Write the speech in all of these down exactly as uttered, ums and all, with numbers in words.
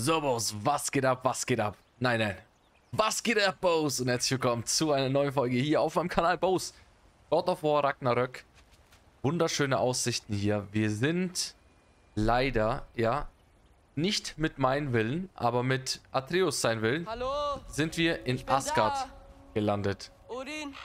So, Boss, was geht ab, was geht ab? Nein, nein. Was geht ab, Boss? Und herzlich willkommen zu einer neuen Folge hier auf meinem Kanal, Boss. God of War Ragnarök. Wunderschöne Aussichten hier. Wir sind leider, ja, nicht mit meinem Willen, aber mit Atreus sein Willen, hallo? Sind wir in Asgard da. Gelandet. Odin?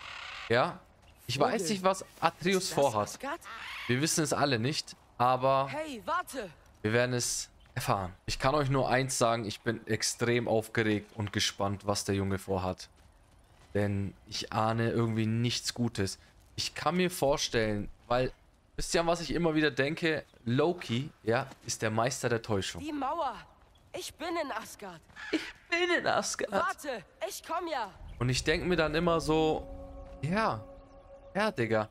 Ja, ich Odin. Weiß nicht, was Atreus vorhat. Asgard? Wir wissen es alle nicht, aber hey, warte. Wir werden es erfahren. Ich kann euch nur eins sagen, ich bin extrem aufgeregt und gespannt, was der Junge vorhat. Denn ich ahne irgendwie nichts Gutes. Ich kann mir vorstellen, weil, wisst ihr, an was ich immer wieder denke? Loki, ja, ist der Meister der Täuschung. Die Mauer. Ich bin in Asgard. Ich bin in Asgard. Warte, ich komm ja. Und ich denke mir dann immer so, ja, ja, Digga.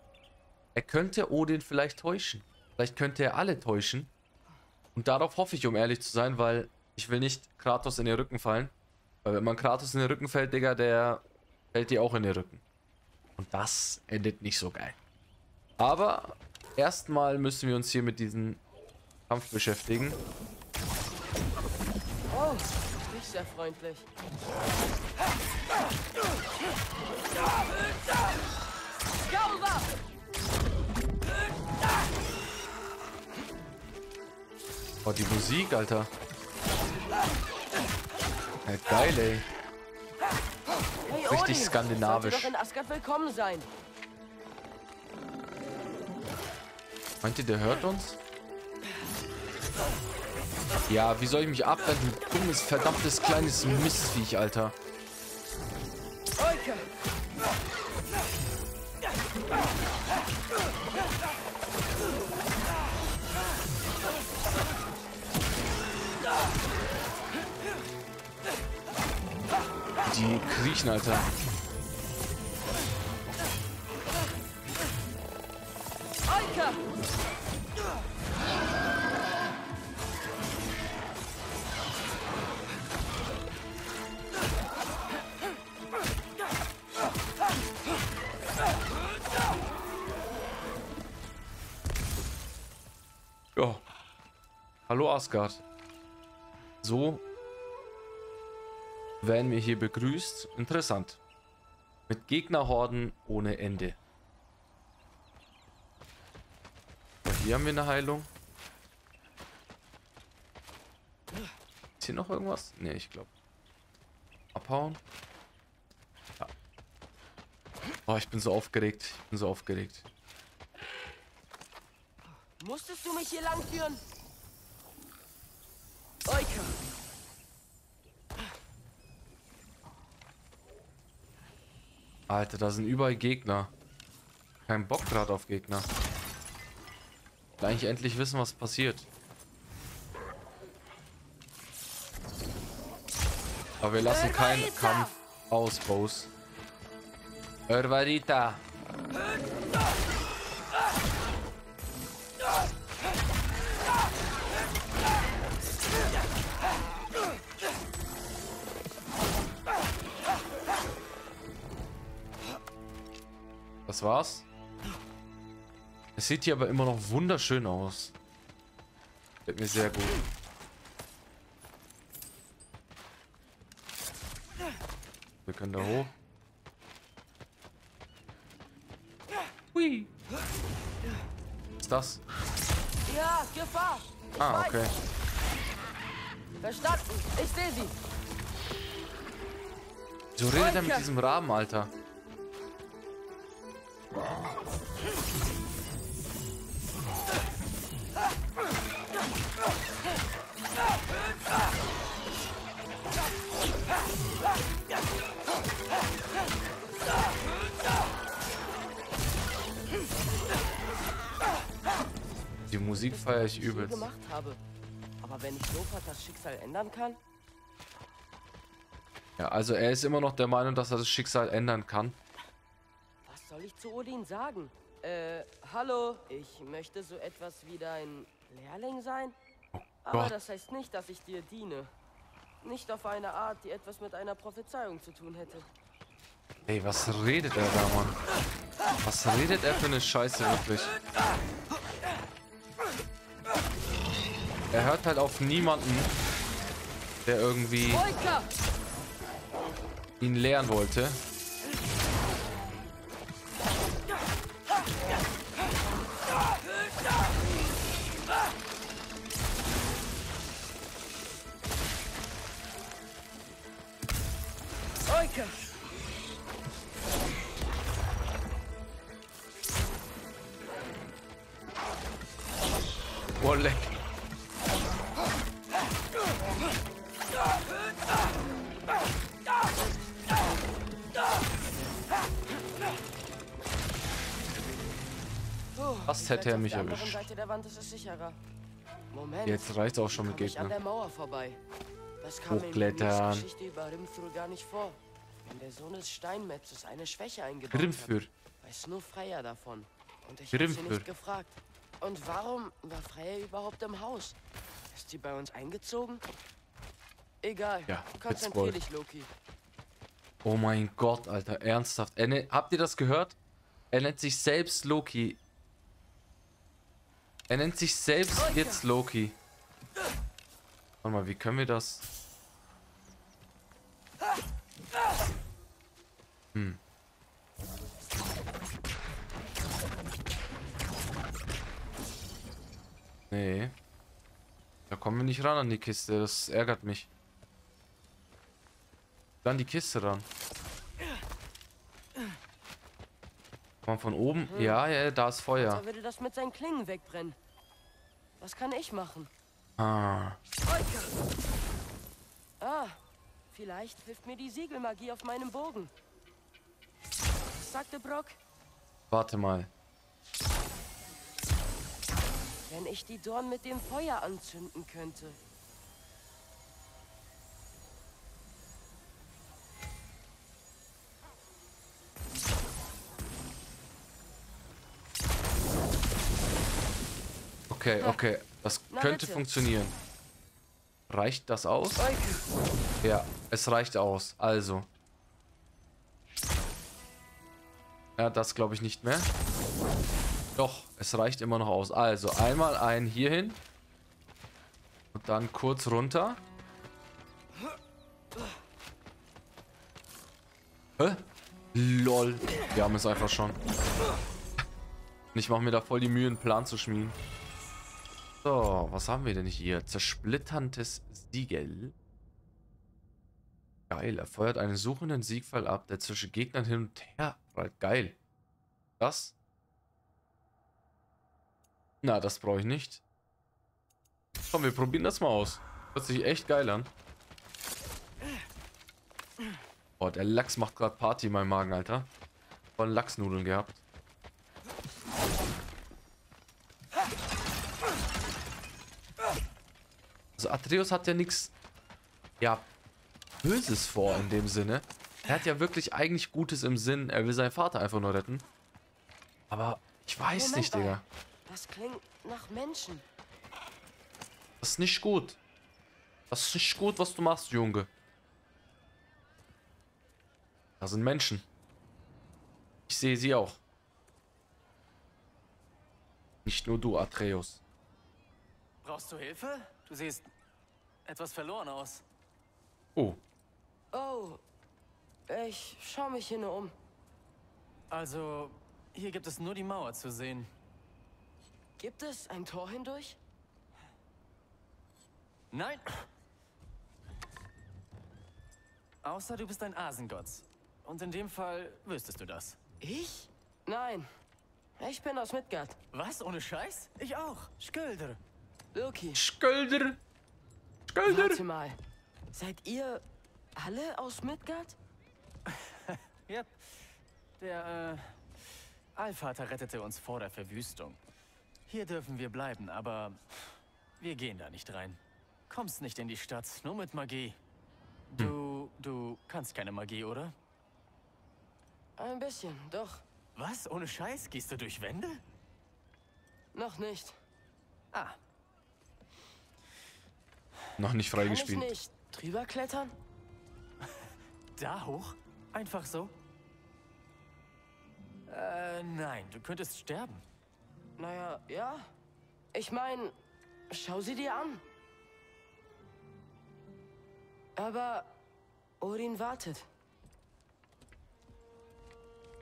Er könnte Odin vielleicht täuschen. Vielleicht könnte er alle täuschen. Und darauf hoffe ich, um ehrlich zu sein, weil ich will nicht Kratos in den Rücken fallen. Weil wenn man Kratos in den Rücken fällt, Digga, der fällt dir auch in den Rücken. Und das endet nicht so geil. Aber erstmal müssen wir uns hier mit diesem Kampf beschäftigen. Oh, nicht sehr freundlich. Boah, die Musik, Alter. Ja, geil, ey. Hey, richtig Odin, skandinavisch. Sollte doch in Asgard willkommen sein. Meint ihr, der hört uns? Ja, wie soll ich mich abwenden? Dummes, verdammtes, kleines Mistviech, Alter. Die kriechen, Alter. Ja. Hallo Asgard. So werden wir hier begrüßt. Interessant. Mit Gegnerhorden ohne Ende. Hier haben wir eine Heilung. Ist hier noch irgendwas? Ne, ich glaube. Abhauen. Ja. Oh, ich bin so aufgeregt. Ich bin so aufgeregt. Musstest du mich hier lang führen? Oika. Alter, da sind überall Gegner. Kein Bock gerade auf Gegner. Eigentlich endlich wissen, was passiert. Aber wir lassen keinen Kampf aus, Boss. Ervarita. Das war's. Es sieht hier aber immer noch wunderschön aus. Gefällt mir sehr gut. Wir können da hoch. Hui. Was ist das? Ja, Gefahr. Ah, okay. Verstanden. Ich sehe sie. So redet er mit diesem Raben, Alter. Die Musik feiere ich übelst. Gemacht habe. Aber wenn ich Lopat das Schicksal ändern kann? Ja, also er ist immer noch der Meinung, dass er das Schicksal ändern kann. Was soll ich zu Odin sagen? Äh, hallo, ich möchte so etwas wie dein Lehrling sein. Oh Gott. Aber das heißt nicht, dass ich dir diene. Nicht auf eine Art, die etwas mit einer Prophezeiung zu tun hätte. Ey, was redet er da, Mann? Was redet er für eine Scheiße wirklich? Er hört halt auf niemanden. der irgendwie ihn lehren wollte. Oh, leck. Was hätte er mich erwischt? Jetzt reicht's auch schon mit Gegnern. Hochklettern. Der Sohn des Steinmetzes eine Schwäche eingebaut hat, weiß nur Freya davon. Und ich habe sie nicht gefragt. Und warum war Freya überhaupt im Haus? Ist sie bei uns eingezogen? Egal. Ja, konzentrier dich, Loki. Oh mein Gott, Alter. Ernsthaft. Er nennt, habt ihr das gehört? Er nennt sich selbst Loki. Er nennt sich selbst oh, jetzt Loki. Warte mal, wie können wir das... Hm. Nee. Da kommen wir nicht ran an die Kiste. Das ärgert mich. Dann die Kiste ran. Komm von oben. Hm. Ja, ja, da ist Feuer. Er würde das mit seinen Klingen wegbrennen. Was kann ich machen? Ah. Ah. Vielleicht hilft mir die Siegelmagie auf meinem Bogen. Was sagte Brock? Warte mal. Wenn ich die Dorn mit dem Feuer anzünden könnte. Okay, okay. Das könnte funktionieren. Reicht das aus? Ja, es reicht aus. Also. Ja, das glaube ich nicht mehr. Doch, es reicht immer noch aus. Also, einmal einen hier hin. Und dann kurz runter. Hä? Lol. Wir haben es einfach schon. Und ich mache mir da voll die Mühe, einen Plan zu schmieden. So, was haben wir denn hier? Zersplitterndes Siegel. Geil, er feuert einen suchenden Siegpfeil ab, der zwischen Gegnern hin und her prallt. Geil. Das? Na, das brauche ich nicht. Komm, wir probieren das mal aus. Hört sich echt geil an. Boah, der Lachs macht gerade Party in meinem Magen, Alter. Von Lachsnudeln gehabt. Also Atreus hat ja nichts... Ja... Böses vor in dem Sinne. Er hat ja wirklich eigentlich Gutes im Sinn. Er will seinen Vater einfach nur retten. Aber ich weiß Moment nicht, Digga. Das klingt nach Menschen. Das ist nicht gut. Das ist nicht gut, was du machst, Junge. Da sind Menschen. Ich sehe sie auch. Nicht nur du, Atreus. Brauchst du Hilfe? Du siehst etwas verloren aus. Oh. Oh, ich schaue mich hier nur um. Also, hier gibt es nur die Mauer zu sehen. Gibt es ein Tor hindurch? Nein. Außer du bist ein Asengott. Und in dem Fall wüsstest du das. Ich? Nein. Ich bin aus Midgard. Was? Ohne Scheiß? Ich auch. Skjöldr. Loki. Skjöldr. Skjöldr. Warte mal. Seid ihr alle aus Midgard? Ja. Der, äh, Allvater rettete uns vor der Verwüstung. Hier dürfen wir bleiben, aber wir gehen da nicht rein. Kommst nicht in die Stadt, nur mit Magie. Du, du kannst keine Magie, oder? Ein bisschen, doch. Was? Ohne Scheiß? Gehst du durch Wände? Noch nicht. Ah. Noch nicht freigespielt. Kann ich nicht drüber klettern? Da hoch? Einfach so? Äh, nein, du könntest sterben. Naja, ja. Ich meine, schau sie dir an. Aber Odin wartet.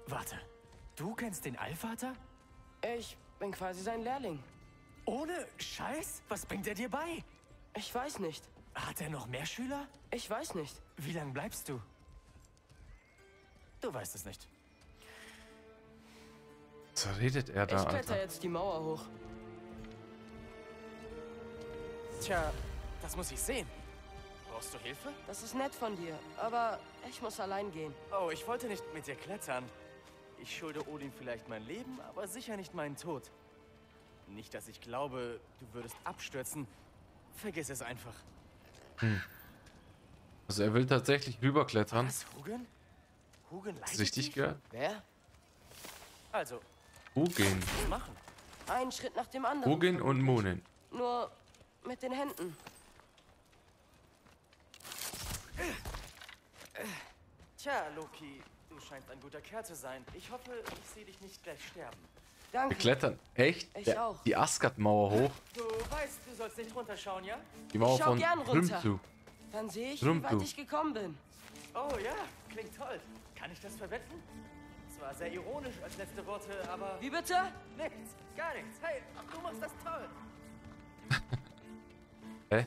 Warte, du kennst den Allvater? Ich bin quasi sein Lehrling. Ohne Scheiß? Was bringt er dir bei? Ich weiß nicht. Hat er noch mehr Schüler? Ich weiß nicht. Wie lange bleibst du? Du weißt es nicht. So redet er da, Alter. Ich kletter jetzt die Mauer hoch. Tja, das muss ich sehen. Brauchst du Hilfe? Das ist nett von dir, aber ich muss allein gehen. Oh, ich wollte nicht mit dir klettern. Ich schulde Odin vielleicht mein Leben, aber sicher nicht meinen Tod. Nicht, dass ich glaube, du würdest abstürzen. Vergiss es einfach. Hm. Also er will tatsächlich rüberklettern. Was, Hugin? Hugin leidet sich dich? Gell? Wer? Also. Hugin. Machen. Einen Schritt nach dem anderen. Hugin und Monin. Nur mit den Händen. Tja, Loki, du scheinst ein guter Kerl zu sein. Ich hoffe, ich sehe dich nicht gleich sterben. Danke. Wir klettern echt ich der, auch. die Asgard-Mauer hoch. Du weißt, du sollst nicht runterschauen, ja? Die Mauer ich schau von gern runter. Zu. Dann sehe ich, Drümtu. wie weit ich gekommen bin. Oh ja, klingt toll. Kann ich das verwetten? Es war sehr ironisch als letzte Worte, aber... Wie bitte? Nichts, gar nichts. Hey, du machst das toll. Hä?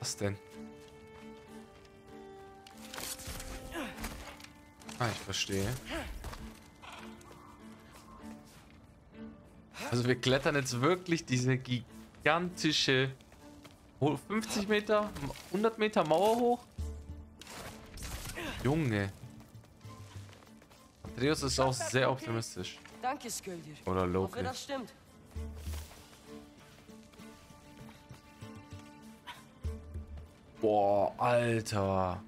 Was denn? Ah, ich verstehe. Also wir klettern jetzt wirklich diese gigantische fünfzig Meter, hundert Meter Mauer hoch. Junge. Atreus ist auch sehr optimistisch. Danke, Skjöldr. Oder Loki. Hoffe, das stimmt. Boah, Alter.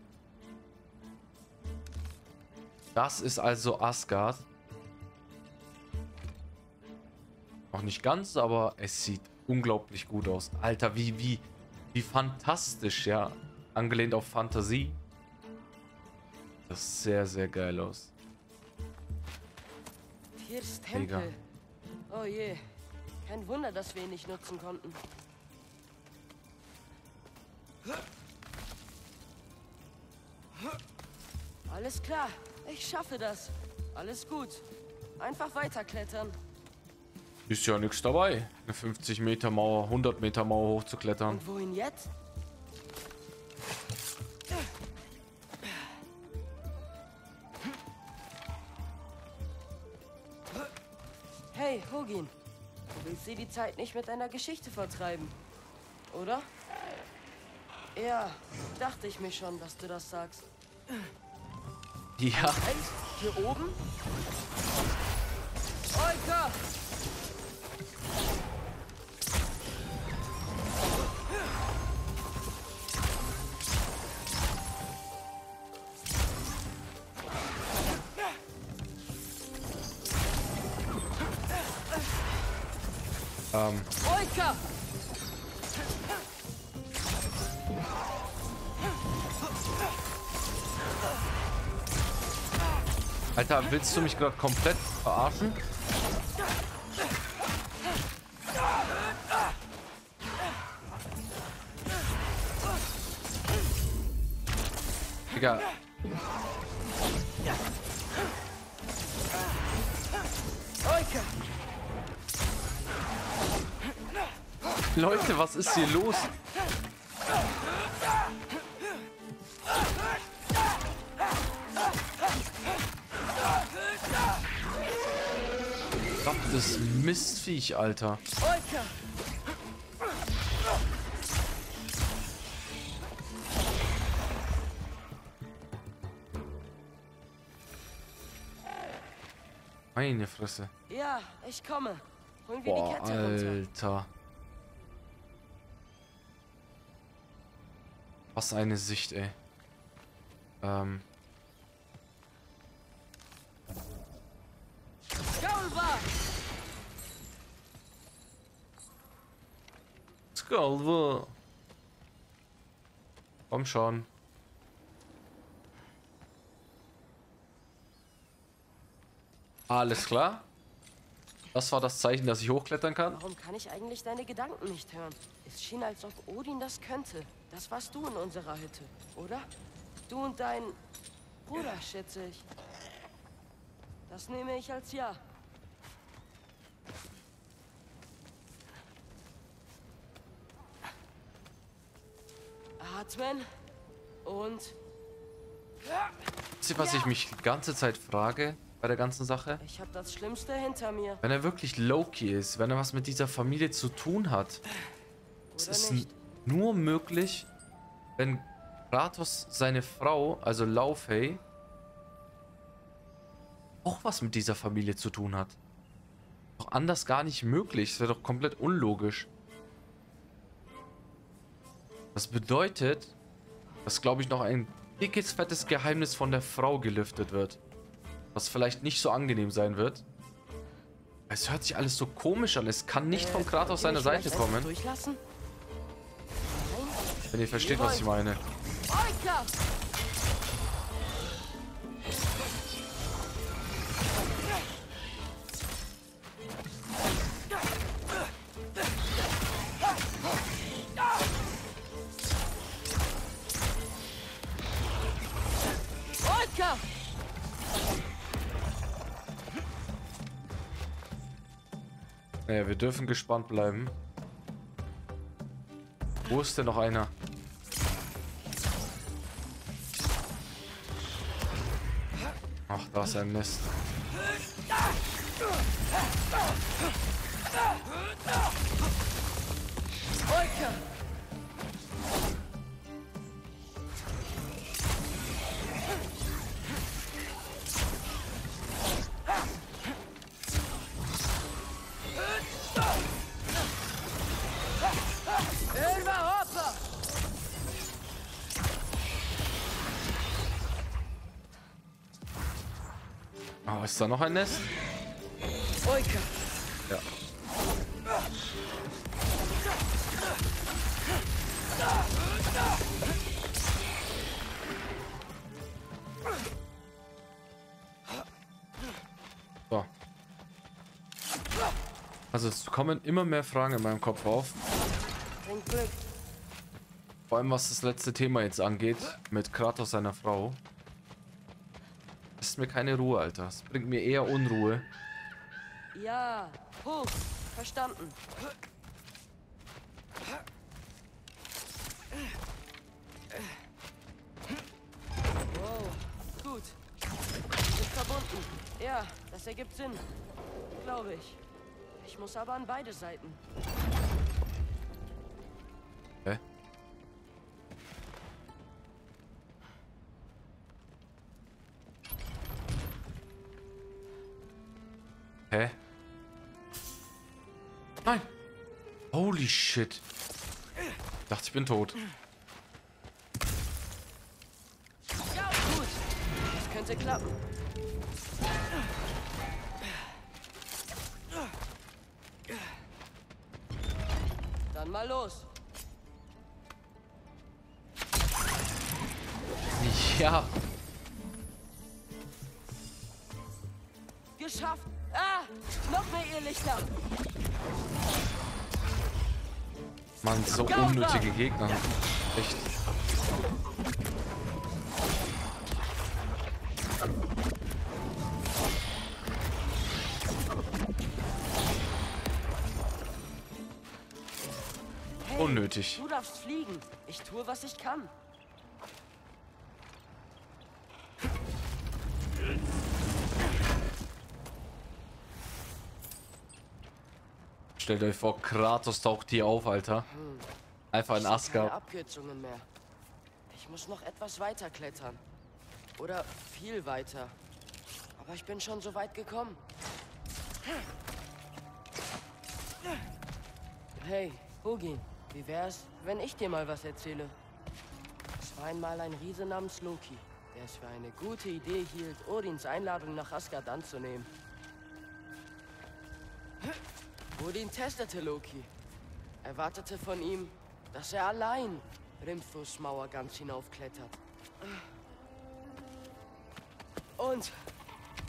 Das ist also Asgard. Noch nicht ganz, aber es sieht unglaublich gut aus. Alter, wie, wie, wie fantastisch, ja. Angelehnt auf Fantasie. Das sieht sehr, sehr geil aus. Hier ist Tempel. Oh je. Kein Wunder, dass wir ihn nicht nutzen konnten. Alles klar, ich schaffe das. Alles gut. Einfach weiterklettern. Ist ja nichts dabei, eine fünfzig Meter Mauer, hundert Meter Mauer hochzuklettern. Und wohin jetzt? Hey, Hugin. Du willst dir die Zeit nicht mit einer Geschichte vertreiben, oder? Ja, dachte ich mir schon, dass du das sagst. Ja. Hier oben? Alter! Ähm. Oika! Alter, willst du mich gerade komplett verarschen? Digga. Leute, was ist hier los? Das Mistviech, Alter. Meine Fresse. Ja, ich komme. Holen wir Boah, die Kette runter. Alter. Was eine Sicht, ey. Ähm. Skollver. Komm schon. Alles klar. Das war das Zeichen, dass ich hochklettern kann? Warum kann ich eigentlich deine Gedanken nicht hören? Es schien, als ob Odin das könnte. Das warst du in unserer Hütte, oder? Du und dein Bruder, schätze ich. Das nehme ich als ja. Atmen und... Wisst ihr, was ich mich die ganze Zeit frage bei der ganzen Sache? Ich habe das Schlimmste hinter mir. Wenn er wirklich Loki ist, wenn er was mit dieser Familie zu tun hat, es ist nur möglich, wenn Kratos seine Frau, also Laufey, auch was mit dieser Familie zu tun hat. Doch anders gar nicht möglich. Es wäre doch komplett unlogisch. Das bedeutet, dass, glaube ich, noch ein dickes, fettes Geheimnis von der Frau gelüftet wird. Was vielleicht nicht so angenehm sein wird. Es hört sich alles so komisch an. Es kann nicht äh, von Kratos seiner Seite kommen. Wenn ihr versteht, was ich meine. Naja, wir dürfen gespannt bleiben. Wo ist denn noch einer? Ach, da ist ein Mist. Oh, ist da noch ein Nest? Ja. So. Also es kommen immer mehr Fragen in meinem Kopf auf. Vor allem was das letzte Thema jetzt angeht, mit Kratos seiner Frau. Mir keine Ruhe, Alter. Das bringt mir eher Unruhe. Ja, hoch. Verstanden. Wow, gut. Ist verbunden. Ja, das ergibt Sinn. Glaube ich. Ich muss aber an beide Seiten. Hä? Hä? Nein! Holy shit! Ich dachte, ich bin tot. Ja, gut. Das könnte klappen. Dann mal los. Ja. Geschafft. Ah, noch mehr Irrlichter. Mann, so unnötige Gegner. Echt. Hey, unnötig. Du darfst fliegen. Ich tue, was ich kann. Stellt euch vor, Kratos taucht hier auf, Alter. Einfach in Asgard. Keine Abkürzungen mehr. Ich muss noch etwas weiter klettern. Oder viel weiter. Aber ich bin schon so weit gekommen. Hey, Hugin, wie wär's, wenn ich dir mal was erzähle? Es war einmal ein Riese namens Loki, der es für eine gute Idee hielt, Odins Einladung nach Asgard anzunehmen. Odin testete Loki. Er wartete von ihm, dass er allein Hrimsurs Mauer ganz hinaufklettert. Und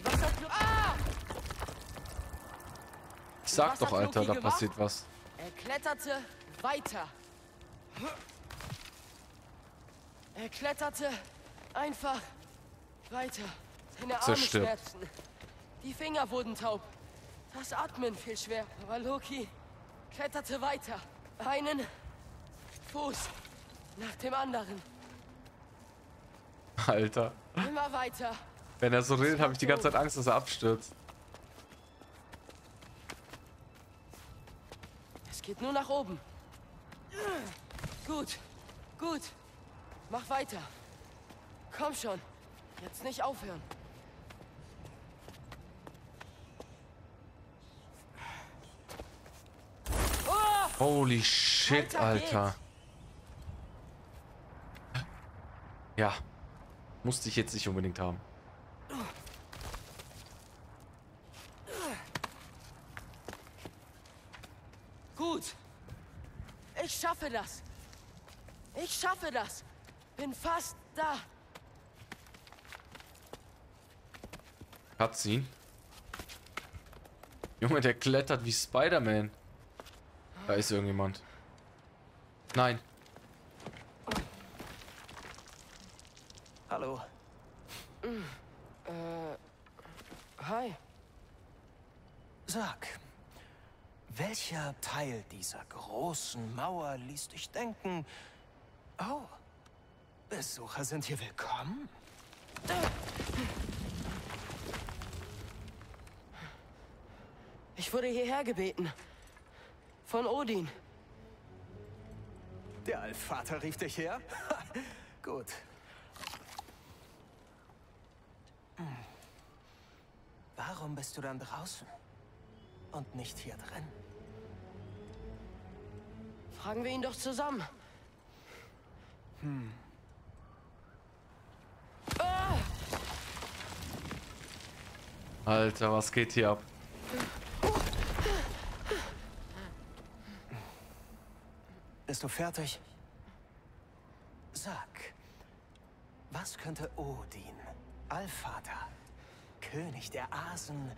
was hat... Ah! Ich sag was doch, Alter, Loki da gemacht? Passiert was. Er kletterte weiter. Er kletterte einfach weiter. Seine Arme schmerzten. Die Finger wurden taub. Das Atmen fiel schwer. Aber Loki kletterte weiter. Einen Fuß nach dem anderen. Alter. Immer weiter. Wenn er so redet, habe ich die ganze Zeit Angst, dass er abstürzt. Es geht nur nach oben. Gut, gut. Mach weiter. Komm schon. Jetzt nicht aufhören. Oh! Holy shit, Alter. Ja. Musste ich jetzt nicht unbedingt haben. Gut. Ich schaffe das. Ich schaffe das. Bin fast da. Hat's ihn. Junge, der klettert wie Spider-Man. Da ist irgendjemand. Nein. Hallo. Äh, hi. Sag, welcher Teil dieser großen Mauer ließ dich denken? Oh, Besucher sind hier willkommen? Ich wurde hierher gebeten. Von Odin. Der Allvater rief dich her? Gut. Warum bist du dann draußen und nicht hier drin? Fragen wir ihn doch zusammen. Hm. Ah! Alter, was geht hier ab? Bist du fertig? Sag, was könnte Odin, Allvater, König der Asen,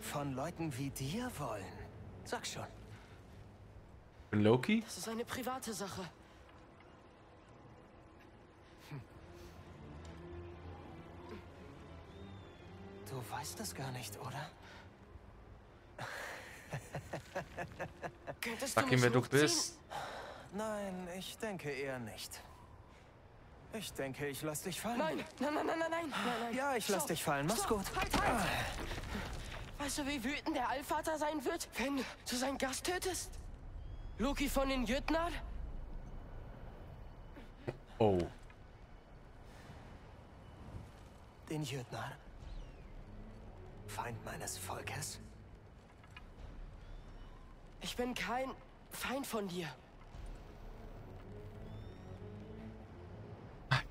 von Leuten wie dir wollen? Sag schon. Loki? Das ist eine private Sache. Hm. Du weißt das gar nicht, oder? Sag ihm, wer du bist. Nein, ich denke eher nicht. Ich denke, ich lass dich fallen. Nein, nein, nein, nein, nein, nein, nein. Ja, ich lass Stop. dich fallen. Mach's Stop. gut. Halt, halt. Weißt du, wie wütend der Allvater sein wird, wenn du seinen Gast tötest? Loki von den Jötnar? Oh. Den Jötnar? Feind meines Volkes? Ich bin kein Feind von dir.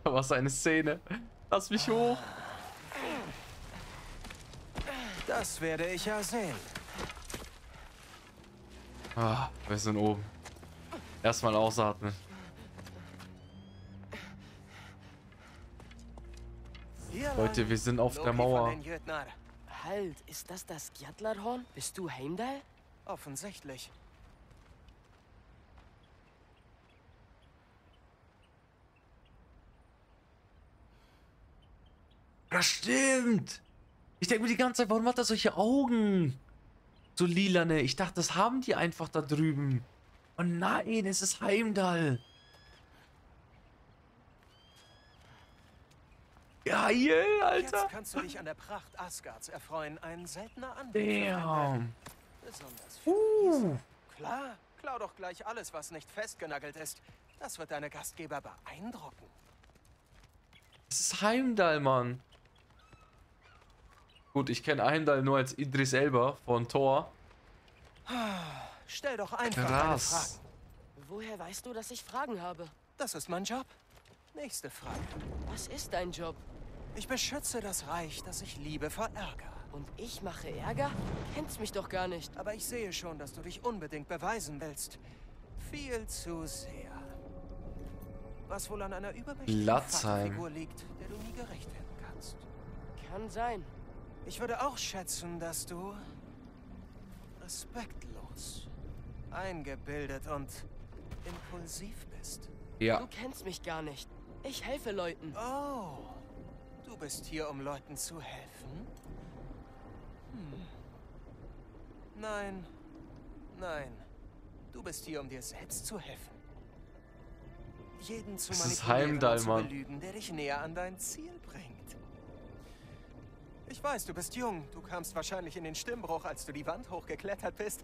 Was eine Szene. Lass mich hoch. Das werde ich ja sehen. Ah, wir sind oben. Erstmal ausatmen. Leute, wir sind auf Loki der Mauer. Halt, ist das das Gjatlarhorn? Bist du Heimdall? Offensichtlich. Das stimmt. Ich denke mir die ganze Zeit, warum hat er solche Augen? So lilane. Ich dachte, das haben die einfach da drüben. Oh nein, es ist Heimdall. Geil, Alter. Jetzt kannst du dich an der Pracht Asgards erfreuen. Ein seltener Anblick. Damn. Besonders für uh. Klar, klau doch gleich alles, was nicht festgenagelt ist. Das wird deine Gastgeber beeindrucken. Es ist Heimdall, Mann. Gut, ich kenne Heimdall nur als Idris Elba von Thor. Stell doch einfach eine Frage. Woher weißt du, dass ich Fragen habe? Das ist mein Job. Nächste Frage. Was ist dein Job? Ich beschütze das Reich, das ich liebe, vor Ärger. Und ich mache Ärger? Kennst mich doch gar nicht. Aber ich sehe schon, dass du dich unbedingt beweisen willst. Viel zu sehr. Was wohl an einer übermächtigen Figur liegt, der du nie gerecht werden kannst. Kann sein. Ich würde auch schätzen, dass du respektlos, eingebildet und impulsiv bist. Ja. Du kennst mich gar nicht. Ich helfe Leuten. Oh, du bist hier, um Leuten zu helfen? Hm. Nein, nein. Du bist hier, um dir selbst zu helfen. Jeden zu manipulieren, zu belügen, der dich näher an dein Ziel bringt. Ich weiß, du bist jung. Du kamst wahrscheinlich in den Stimmbruch, als du die Wand hochgeklettert bist.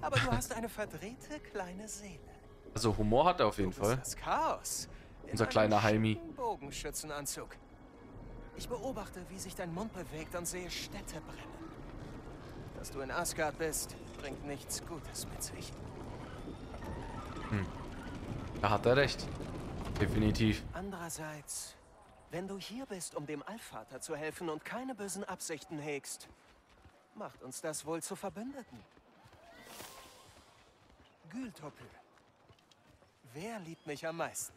Aber du hast eine verdrehte kleine Seele. Also Humor hat er auf jeden Fall. Das Chaos. Unser kleiner Heimi. Bogenschützenanzug. Ich beobachte, wie sich dein Mund bewegt und sehe Städte brennen. Dass du in Asgard bist, bringt nichts Gutes mit sich. Hm. Da hat er recht. Definitiv. Andererseits, wenn du hier bist, um dem Allvater zu helfen und keine bösen Absichten hegst, macht uns das wohl zu Verbündeten. Gültoppel. Wer liebt mich am meisten?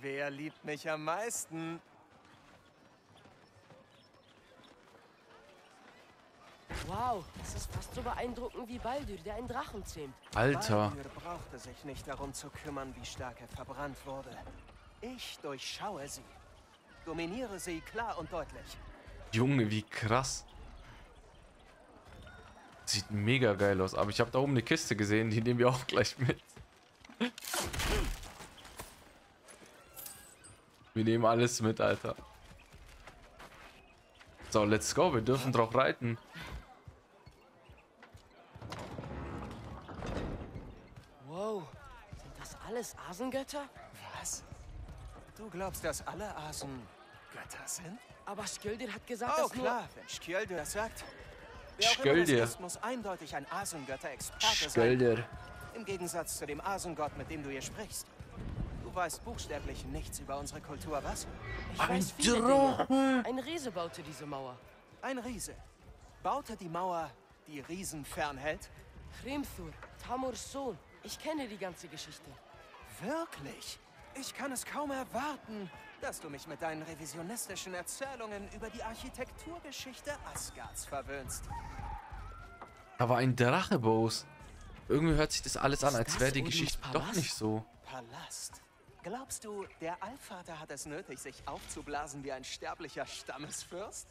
Wer liebt mich am meisten? Wow, das ist fast so beeindruckend wie Baldur, der einen Drachen zähmt. Alter. Baldur brauchte sich nicht darum zu kümmern, wie stark er verbrannt wurde. Ich durchschaue sie. Dominiere sie klar und deutlich. Junge, wie krass. Sieht mega geil aus. Aber ich habe da oben eine Kiste gesehen, die nehmen wir auch gleich mit. Wir nehmen alles mit, Alter. So, let's go. Wir dürfen drauf reiten. Wow. Sind das alles Asengötter? Was? Du glaubst, dass alle Asen Götter sind? Aber Skjöldr hat gesagt, oh, dass nur... klar, wenn Skjöldr das sagt. Wer auch immer das ist, muss eindeutig ein Asengötter-Experte sein. Im Gegensatz zu dem Asengott, mit dem du hier sprichst. Du weißt buchstäblich nichts über unsere Kultur, was? Ich weiß viele Dinge. Ein Riese baute diese Mauer. Ein Riese baute die Mauer, die Riesen fernhält? Hremsur, Tamurs Sohn. Ich kenne die ganze Geschichte. Wirklich? Ich kann es kaum erwarten, dass du mich mit deinen revisionistischen Erzählungen über die Architekturgeschichte Asgards verwöhnst. Da war ein Drache, Bose. Irgendwie hört sich das alles an, als wäre die Geschichte doch nicht so. Palast. Glaubst du, der Allvater hat es nötig, sich aufzublasen wie ein sterblicher Stammesfürst?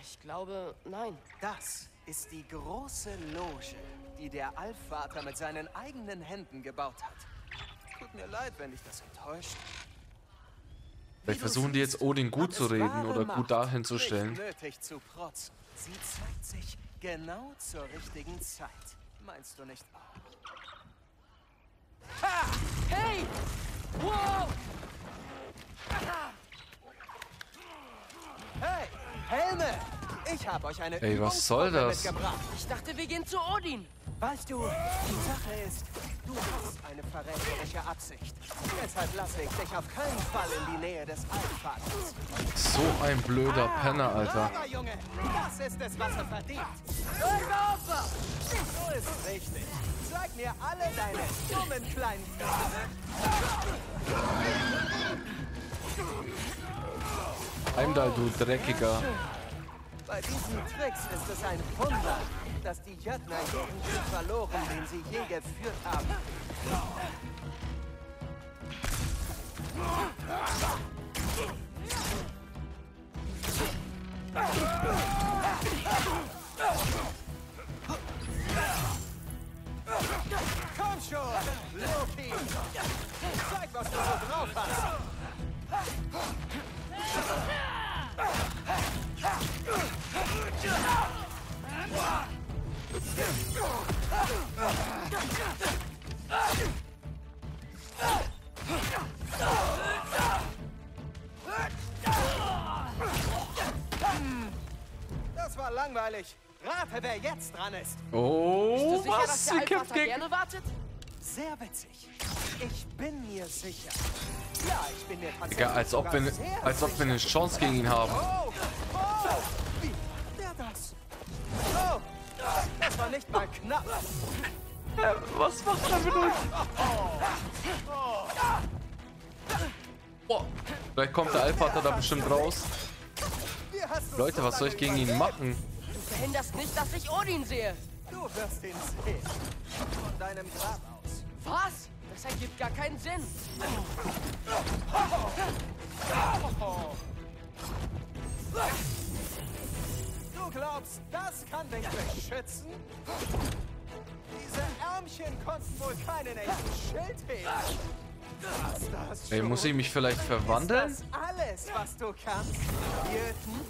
Ich glaube, nein. Das ist die große Loge, die der Allvater mit seinen eigenen Händen gebaut hat. Tut mir leid, wenn ich das enttäuscht. Vielleicht versuchen die jetzt Odin gut zu reden oder gut dahin zu stellen. Nötig zu protzen. Sie zeigt sich genau zur richtigen Zeit. Meinst du nicht auch? Ha! Hey! Wow! Hey! Helme! Ich habe euch eine Ey, was soll das? Mitgebracht. Ich dachte, wir gehen zu Odin. Weißt du, die Sache ist, du hast eine verräterische Absicht. Deshalb lasse ich dich auf keinen Fall in die Nähe des Allvaters. So ein blöder ah, Penner, Alter. Lager, Junge. Das ist es, was er verdient. Opfer! So ist es richtig. Zeig mir alle deine dummen kleinen Kräne. Heimdall, du Dreckiger. Bei diesen Tricks ist es ein Wunder, dass die Jötnar jeden Krieg verloren, den sie je geführt haben. Komm schon, Loki! Zeig, was du so drauf hast! Das war langweilig. Rate, wer jetzt dran ist. Oh, bist du sicher, was? Dass der Alpha gerne wartet? Sehr witzig. Ich bin mir sicher. Ja, ich bin mir tatsächlich sicher. Als ob wir, als ob wir eine Chance gegen ihn haben. Oh. Wie macht der das? Oh, das war nicht mal knapp. Ja, was macht er mit uns? Oh, vielleicht kommt der Allvater da bestimmt raus. Leute, was soll ich gegen ihn machen? Du verhinderst nicht, dass ich Odin sehe. Du wirst ihn sehen. Von deinem Grab aus. Was? Das ergibt gar keinen Sinn. Du glaubst, das kann den Krieg schützen? Diese Ärmchen konnten wohl keinen echten Schild heben. Ey, muss ich mich vielleicht verwandeln? Ist das alles, was du kannst, Jötn?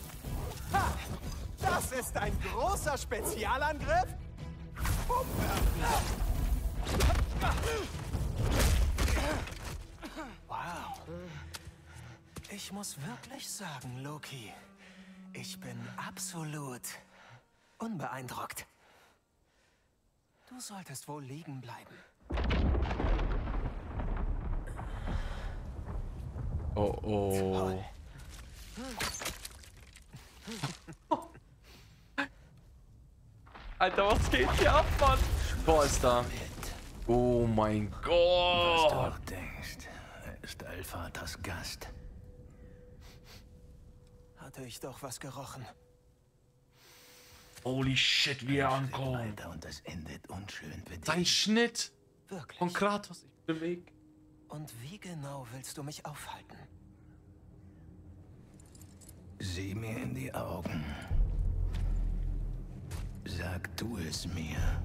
Ha! Das ist ein großer Spezialangriff? Wow. Ich muss wirklich sagen, Loki, ich bin absolut unbeeindruckt. Du solltest wohl liegen bleiben. Oh oh. Alter, was geht hier ab, Mann? Boah, ist da. Oh mein Gott. Was du auch denkst, ist Allvaters Gast. Hatte ich doch was gerochen. Holy shit, wie er ankommt. Und das endet unschön für dich. Dein Schnitt. Wirklich? Von Kratos, ich bewege. Und wie genau willst du mich aufhalten? Sieh mir in die Augen. Sag du es mir.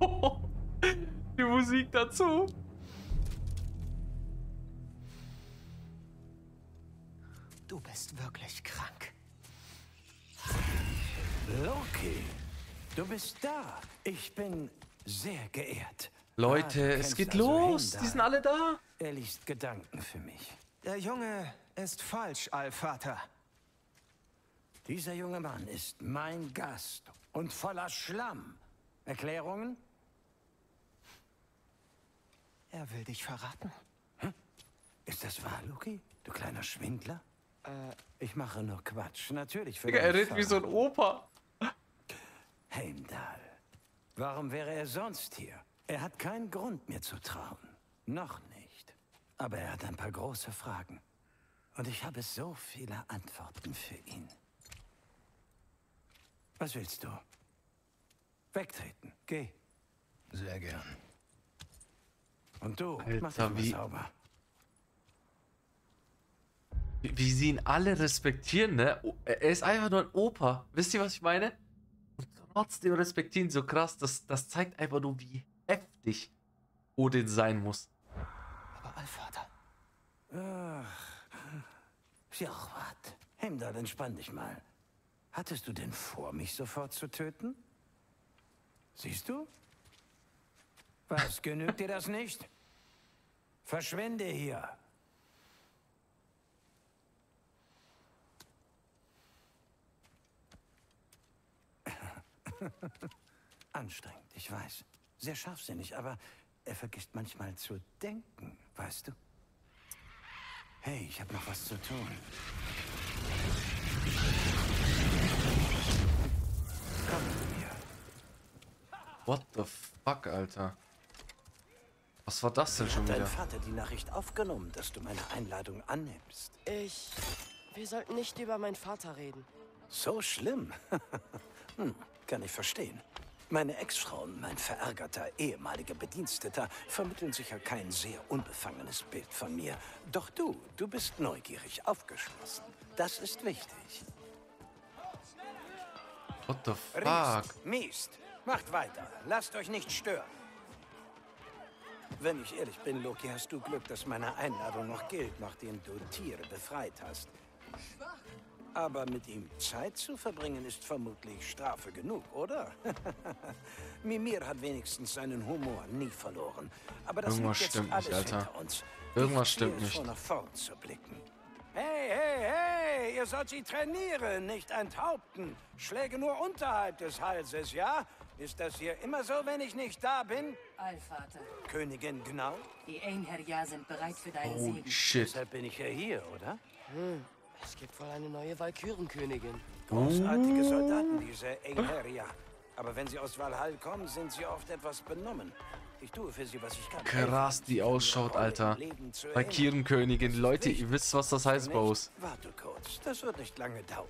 Die Musik dazu. Du bist wirklich krank. Loki, du bist da. Ich bin sehr geehrt. Leute, ah, es geht also los. Heimdall. Die sind alle da. Er liest Gedanken für mich. Der Junge ist falsch, Allvater. Dieser junge Mann ist mein Gast und voller Schlamm. Erklärungen? Er will dich verraten. Hm? Ist das wahr, Loki? Du kleiner Schwindler? Äh, ich mache nur Quatsch. Natürlich für Er redet wie so ein Opa. Heimdall. Warum wäre er sonst hier? Er hat keinen Grund, mir zu trauen. Noch nicht. Aber er hat ein paar große Fragen. Und ich habe so viele Antworten für ihn. Was willst du? Wegtreten. Geh. Sehr gern. Und du, Alter, mach das wie... sauber. Wie, wie sie ihn alle respektieren, ne? Er ist einfach nur ein Opa. Wisst ihr, was ich meine? Und trotzdem respektieren so krass. Das, das zeigt einfach nur, wie heftig Odin sein muss. Aber Allvater. Ach. Ist ja auch was. Heimdall, entspann dich mal. Hattest du denn vor, mich sofort zu töten? Siehst du? Was, genügt dir das nicht? Verschwinde hier. Anstrengend, ich weiß. Sehr scharfsinnig, aber er vergisst manchmal zu denken, weißt du? Hey, ich habe noch was zu tun. What the fuck, Alter? Was war das denn schon wieder? Dein Vater die Nachricht aufgenommen, dass du meine Einladung annimmst. Ich... Wir sollten nicht über meinen Vater reden. So schlimm? Hm, kann ich verstehen. Meine Ex-Frau und mein verärgerter ehemaliger Bediensteter vermitteln sicher kein sehr unbefangenes Bild von mir. Doch du, du bist neugierig, aufgeschlossen. Das ist wichtig. What the fuck? Mist. Macht weiter. Lasst euch nicht stören. Wenn ich ehrlich bin, Loki, hast du Glück, dass meine Einladung noch gilt, nachdem du Tiere befreit hast. Aber mit ihm Zeit zu verbringen, ist vermutlich Strafe genug, oder? Mimir hat wenigstens seinen Humor nie verloren. Aber das Irgendwas liegt jetzt alles nicht, hinter uns. Irgendwas ich stimmt nicht. Nach vorn zu blicken. Hey, hey, hey! Ihr sollt sie trainieren, nicht enthaupten. Schläge nur unterhalb des Halses, ja? Ist das hier immer so, wenn ich nicht da bin? Allvater. Königin, genau? Die Einherja sind bereit für deinen oh, Segen. Shit. Deshalb bin ich ja hier, oder? Hm. Es gibt wohl eine neue Valkyrenkönigin. Großartige Soldaten, diese Einherja. Aber wenn sie aus Valhall kommen, sind sie oft etwas benommen. Ich tue für sie, was ich kann. Krass, die ausschaut, Alter. Valkyrenkönigin. Leute, ihr wisst, was das heißt bei uns. Warte kurz, das wird nicht lange dauern.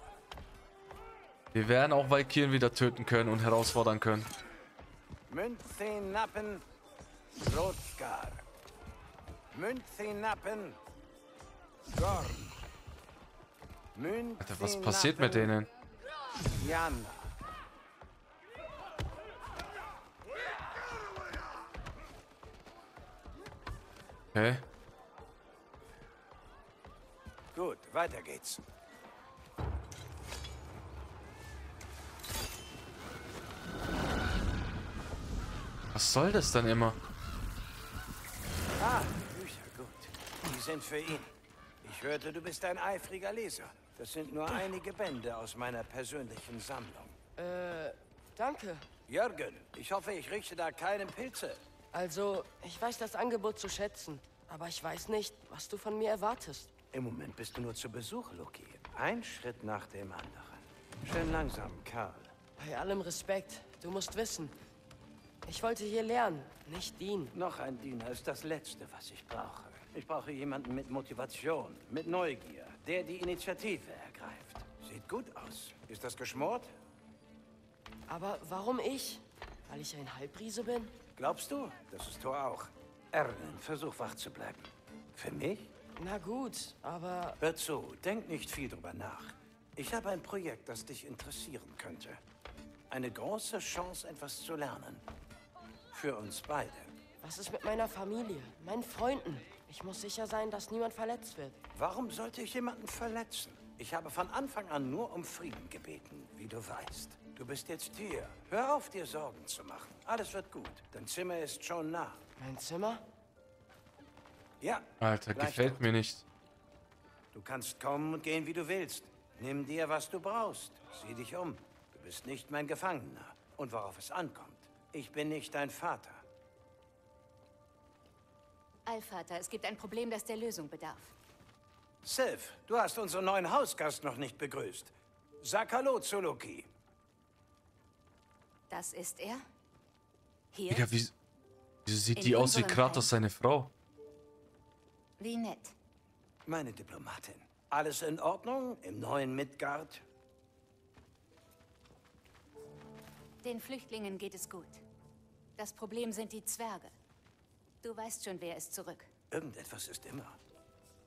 Wir werden auch Valkyren wieder töten können und herausfordern können. Münzenappen, Rotskar. Münzenappen, Gorn. Münzenappen, Alter, was passiert mit denen? Jan. Okay. Gut, weiter geht's. Was soll das dann immer? Ah, Bücher, gut. Die sind für ihn. Ich hörte, du bist ein eifriger Leser. Das sind nur einige Bände aus meiner persönlichen Sammlung. Äh, danke. Jürgen, ich hoffe, ich rieche da keinen Pilze. Also, ich weiß das Angebot zu schätzen, aber ich weiß nicht, was du von mir erwartest. Im Moment bist du nur zu Besuch, Loki. Ein Schritt nach dem anderen. Schön langsam, Karl. Bei allem Respekt, du musst wissen. Ich wollte hier lernen, nicht dienen. Noch ein Diener ist das Letzte, was ich brauche. Ich brauche jemanden mit Motivation, mit Neugier, der die Initiative ergreift. Sieht gut aus. Ist das geschmort? Aber warum ich? Weil ich ein Halbriese bin? Glaubst du? Das ist Thor auch. Erlen, versuch wach zu bleiben. Für mich? Na gut, aber... Hör zu, denk nicht viel drüber nach. Ich habe ein Projekt, das dich interessieren könnte. Eine große Chance, etwas zu lernen. Für uns beide. Was ist mit meiner Familie, meinen Freunden? Ich muss sicher sein, dass niemand verletzt wird. Warum sollte ich jemanden verletzen? Ich habe von Anfang an nur um Frieden gebeten, wie du weißt. Du bist jetzt hier. Hör auf, dir Sorgen zu machen. Alles wird gut. Dein Zimmer ist schon nah. Mein Zimmer? Ja. Alter, gefällt dort. Mir nicht. Du kannst kommen und gehen, wie du willst. Nimm dir, was du brauchst. Sieh dich um. Du bist nicht mein Gefangener. Und worauf es ankommt, ich bin nicht dein Vater. Allvater, es gibt ein Problem, das der Lösung bedarf. Sif, du hast unseren neuen Hausgast noch nicht begrüßt. Sag Hallo zu Loki. Das ist er? Hier? Digga, wie, wie sieht die aus wie Kratos, seine Frau? Wie nett. Meine Diplomatin. Alles in Ordnung im neuen Midgard? Den Flüchtlingen geht es gut. Das Problem sind die Zwerge. Du weißt schon, wer ist zurück. Irgendetwas ist immer.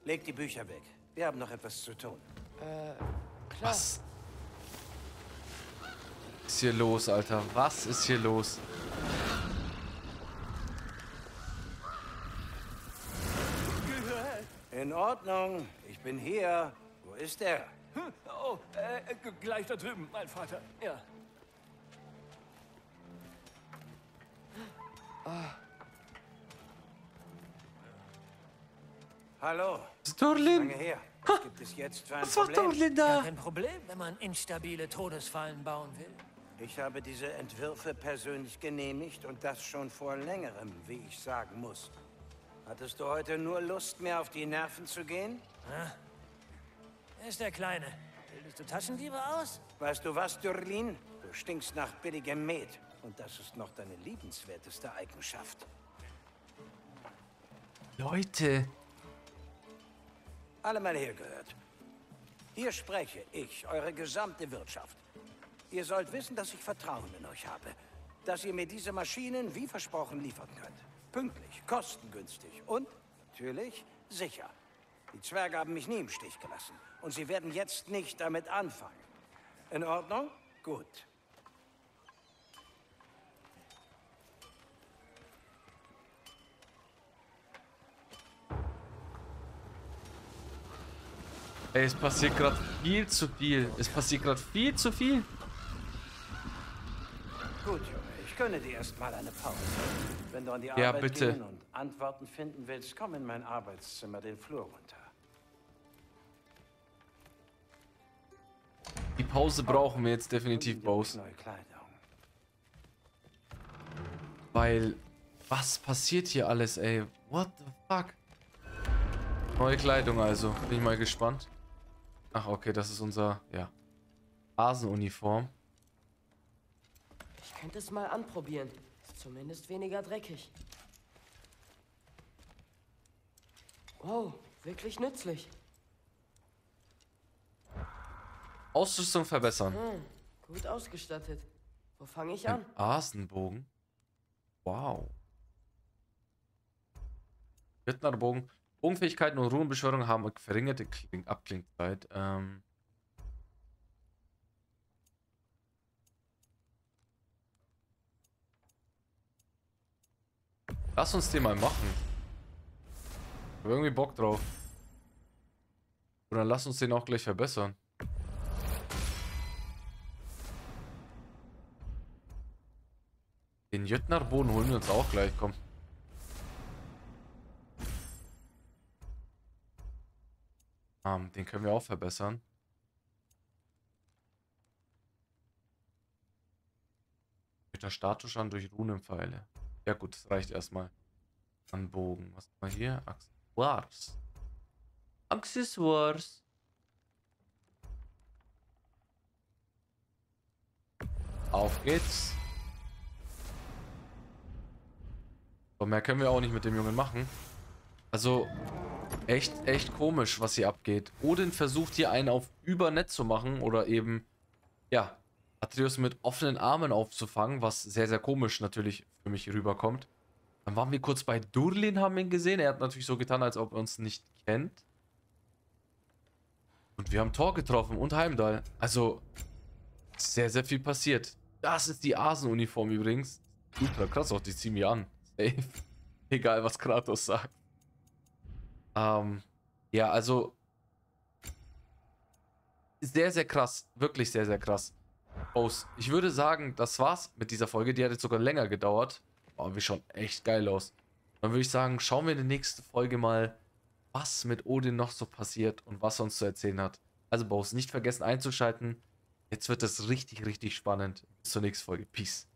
Leg die Bücher weg. Wir haben noch etwas zu tun. Äh, klar. Was? Was ist hier los, Alter? Was ist hier los? In Ordnung, ich bin hier. Wo ist er? Oh, äh, gleich da drüben, mein Vater. Ja. Ah. Hallo. Sturlin. Lange her. Was gibt es jetzt für ein Was Problem? Was war Sturlin da? Kein Problem, wenn man instabile Todesfallen bauen will. Ich habe diese Entwürfe persönlich genehmigt und das schon vor längerem, wie ich sagen muss. Hattest du heute nur Lust, mir auf die Nerven zu gehen? Ja. Er ist der Kleine. Bildest du Taschendiebe aus? Weißt du was, Durlin? Du stinkst nach billigem Met. Und das ist noch deine liebenswerteste Eigenschaft. Leute. Alle mal hergehört. Hier spreche ich, eure gesamte Wirtschaft. Ihr sollt wissen, dass ich Vertrauen in euch habe. Dass ihr mir diese Maschinen, wie versprochen, liefern könnt. Pünktlich, kostengünstig und natürlich sicher. Die Zwerge haben mich nie im Stich gelassen. Und sie werden jetzt nicht damit anfangen. In Ordnung? Gut. Ey, es passiert gerade viel zu viel. Es passiert gerade viel zu viel. Gut, Junge, ich gönne dir erstmal eine Pause. Wenn du an die ja, Arbeit bitte. gehen und Antworten finden willst, komm in mein Arbeitszimmer den Flur runter. Die Pause brauchen wir jetzt definitiv, Boss. Weil, was passiert hier alles, ey? What the fuck? Neue Kleidung also. Bin ich mal gespannt. Ach, okay, das ist unser, ja, Hasenuniform. Ich könnte es mal anprobieren. Ist zumindest weniger dreckig. Wow, wirklich nützlich. Ausrüstung verbessern. Hm, Gut ausgestattet. Wo fange ich an? Im Asenbogen? Wow. Jötnarboden. Bogenfähigkeiten und Runenbeschwörung haben verringerte Kling Abklingzeit. Ähm. Lass uns den mal machen. Ich hab irgendwie Bock drauf. Und dann lass uns den auch gleich verbessern. Den Jötnarboden holen wir uns auch gleich, komm. Um, den können wir auch verbessern. Mit der Status an durch Runenpfeile. Ja gut, das reicht erstmal. An Bogen. Was haben wir hier? Accessoires. Accessoires. Auf geht's. So, mehr können wir auch nicht mit dem Jungen machen. Also... Echt, echt komisch, was hier abgeht. Odin versucht hier einen auf übernett zu machen oder eben, ja, Atreus mit offenen Armen aufzufangen, was sehr, sehr komisch natürlich für mich rüberkommt. Dann waren wir kurz bei Durlin, haben ihn gesehen. Er hat natürlich so getan, als ob er uns nicht kennt. Und wir haben Thor getroffen und Heimdall. Also, sehr, sehr viel passiert. Das ist die Asenuniform übrigens. Ultra krass, auch die ziehen mir an. Safe. Egal, was Kratos sagt. Ähm, ja, also sehr, sehr krass. Wirklich sehr, sehr krass. Aus. Ich würde sagen, das war's mit dieser Folge. Die hat jetzt sogar länger gedauert. Aber wir schauen echt geil aus. Dann würde ich sagen, schauen wir in der nächsten Folge mal, was mit Odin noch so passiert und was er uns zu erzählen hat. Also Boss, nicht vergessen einzuschalten. Jetzt wird es richtig, richtig spannend. Bis zur nächsten Folge. Peace.